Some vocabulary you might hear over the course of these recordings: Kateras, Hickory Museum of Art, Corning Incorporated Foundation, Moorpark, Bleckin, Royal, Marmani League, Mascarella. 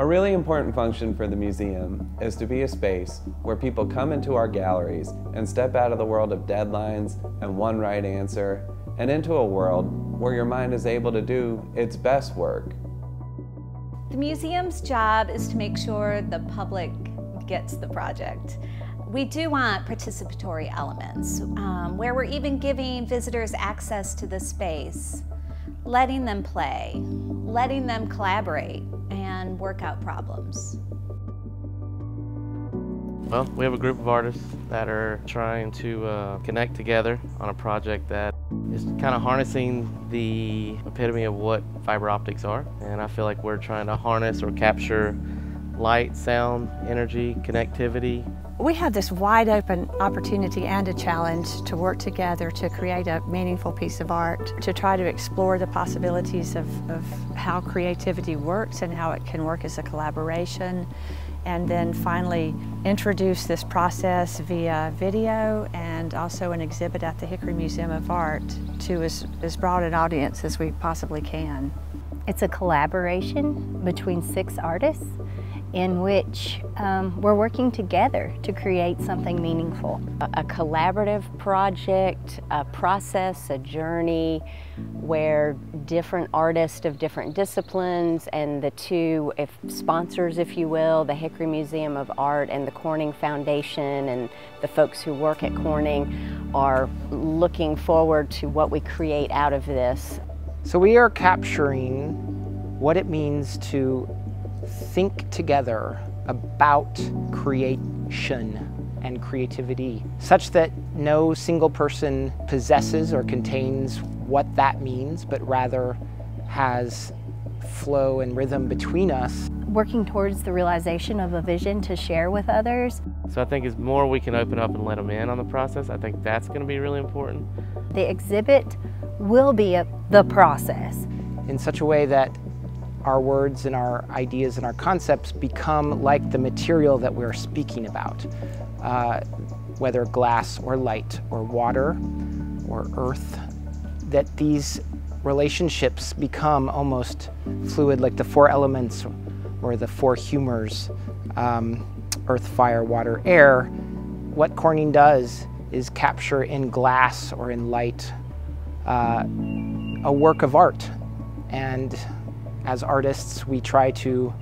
A really important function for the museum is to be a space where people come into our galleries and step out of the world of deadlines and one right answer and into a world where your mind is able to do its best work. The museum's job is to make sure the public gets the project. We do want participatory elements where we're even giving visitors access to the space, letting them play, letting them collaborate and work out problems. Well, we have a group of artists that are trying to connect together on a project that is kind of harnessing the epitome of what fiber optics are. And I feel like we're trying to harness or capture light, sound, energy, connectivity. We have this wide open opportunity and a challenge to work together to create a meaningful piece of art, to try to explore the possibilities of how creativity works and how it can work as a collaboration, and then finally introduce this process via video and also an exhibit at the Hickory Museum of Art to as broad an audience as we possibly can. It's a collaboration between 6 artists in which we're working together to create something meaningful. A collaborative project, a process, a journey where different artists of different disciplines and the two sponsors, if you will, the Hickory Museum of Art and the Corning Foundation and the folks who work at Corning are looking forward to what we create out of this. So we are capturing what it means to think together about creation and creativity, such that no single person possesses or contains what that means, but rather has flow and rhythm between us. Working towards the realization of a vision to share with others. So I think as more we can open up and let them in on the process, I think that's going to be really important. The exhibit will be the process. In such a way that our words and our ideas and our concepts become like the material that we're speaking about, whether glass or light or water or earth, that these relationships become almost fluid, like the 4 elements or the 4 humors, earth, fire, water, air. What Corning does is capture in glass or in light a work of art, and as artists, we try to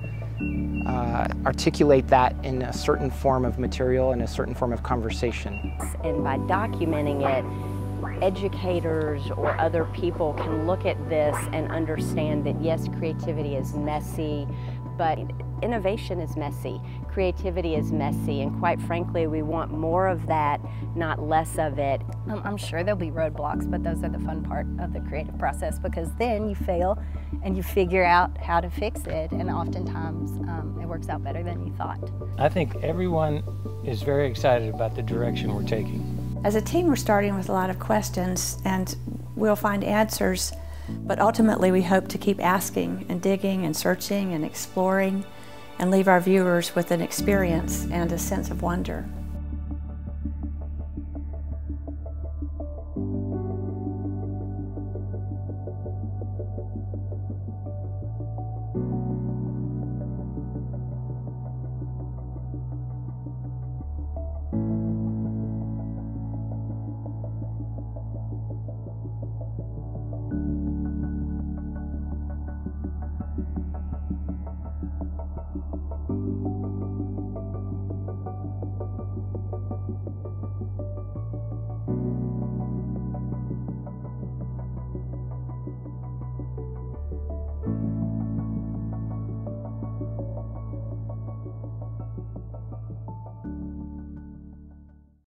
articulate that in a certain form of material and a certain form of conversation. And by documenting it, educators or other people can look at this and understand that yes, creativity is messy, but innovation is messy, creativity is messy, and quite frankly, we want more of that, not less of it. I'm sure there'll be roadblocks, but those are the fun part of the creative process, because then you fail and you figure out how to fix it, and oftentimes it works out better than you thought. I think everyone is very excited about the direction we're taking. As a team, we're starting with a lot of questions, and we'll find answers. But ultimately, we hope to keep asking and digging and searching and exploring and leave our viewers with an experience and a sense of wonder.